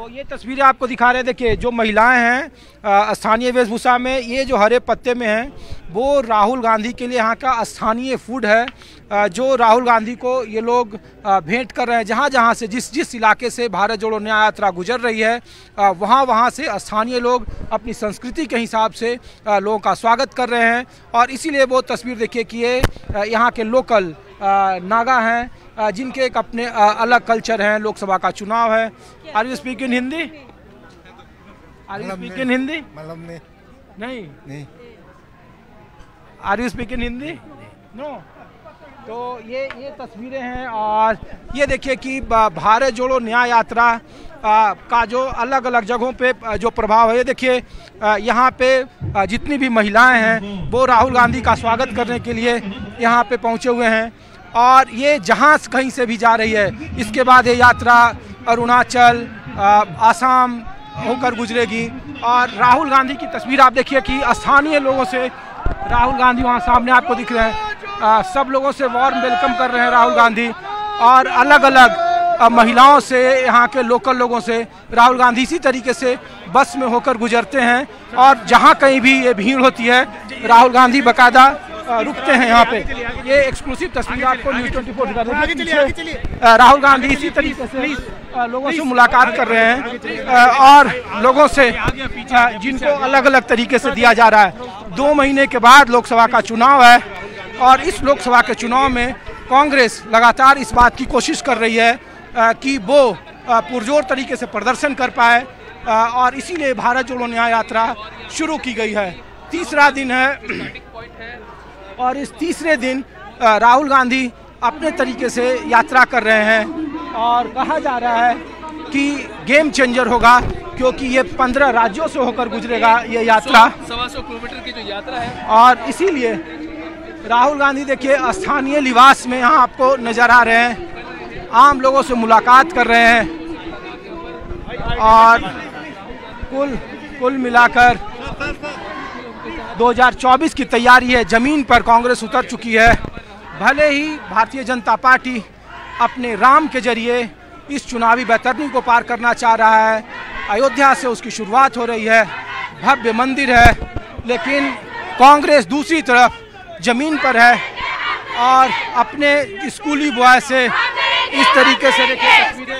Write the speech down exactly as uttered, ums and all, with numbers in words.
तो ये तस्वीरें आपको दिखा रहे हैं। देखिए जो महिलाएं हैं स्थानीय वेशभूषा में, ये जो हरे पत्ते में हैं वो राहुल गांधी के लिए यहाँ का स्थानीय फूड है जो राहुल गांधी को ये लोग भेंट कर रहे हैं। जहाँ जहाँ से जिस जिस इलाके से भारत जोड़ो न्याय यात्रा गुजर रही है वहाँ वहाँ से स्थानीय लोग अपनी संस्कृति के हिसाब से लोगों का स्वागत कर रहे हैं। और इसीलिए वो तस्वीर देखिए कि ये यहाँ के लोकल नागा हैं जिनके एक अपने अलग कल्चर हैं। लोकसभा का चुनाव है। Are you speak in Hindi? Are you speak in Hindi? नहीं नहीं। Are you speak in Hindi? No. तो ये ये तस्वीरें हैं। और ये देखिए कि भारत जोड़ो न्याय यात्रा का जो अलग अलग जगहों पे जो प्रभाव है, ये देखिए यहाँ पे जितनी भी महिलाएं हैं वो राहुल गांधी का स्वागत करने के लिए यहाँ पे पहुँचे हुए हैं। और ये जहाँ कहीं से भी जा रही है, इसके बाद ये यात्रा अरुणाचल, आसाम होकर गुजरेगी। और राहुल गांधी की तस्वीर आप देखिए कि स्थानीय लोगों से राहुल गांधी वहाँ सामने आपको दिख रहे हैं। आ, सब लोगों से वार्म वेलकम कर रहे हैं राहुल गांधी। और अलग अलग महिलाओं से, यहाँ के लोकल लोगों से राहुल गांधी इसी तरीके से बस में होकर गुजरते हैं। और जहाँ कहीं भी ये भीड़ होती है राहुल गांधी बकायदा रुकते हैं यहाँ पे। ये एक्सक्लूसिव तस्वीर आपको न्यूज़ चौबीस दिखा। राहुल गांधी इसी तरीके से लोगों से मुलाकात कर रहे हैं और लोगों से जिनको अलग अलग तरीके से दिया जा रहा है। दो महीने के बाद लोकसभा का चुनाव है और इस लोकसभा के चुनाव में कांग्रेस लगातार इस बात की कोशिश कर रही है कि वो पुरजोर तरीके से प्रदर्शन कर पाए और इसीलिए भारत जोड़ो न्याय यात्रा शुरू की गई है। तीसरा दिन है और इस तीसरे दिन राहुल गांधी अपने तरीके से यात्रा कर रहे हैं। और कहा जा रहा है कि गेम चेंजर होगा क्योंकि ये पंद्रह राज्यों से होकर गुजरेगा ये यात्रा। सवा सौ किलोमीटर की जो यात्रा है। और इसीलिए राहुल गांधी देखिए स्थानीय लिबास में यहाँ आपको नज़र आ रहे हैं, आम लोगों से मुलाकात कर रहे हैं। और कुल कुल मिलाकर दो हज़ार चौबीस की तैयारी है। ज़मीन पर कांग्रेस उतर चुकी है। भले ही भारतीय जनता पार्टी अपने राम के जरिए इस चुनावी बेतरनी को पार करना चाह रहा है। अयोध्या से उसकी शुरुआत हो रही है, भव्य मंदिर है, लेकिन कांग्रेस दूसरी तरफ ज़मीन पर है और अपने स्कूली बॉय से इस तरीके से देखिए तस्वीरें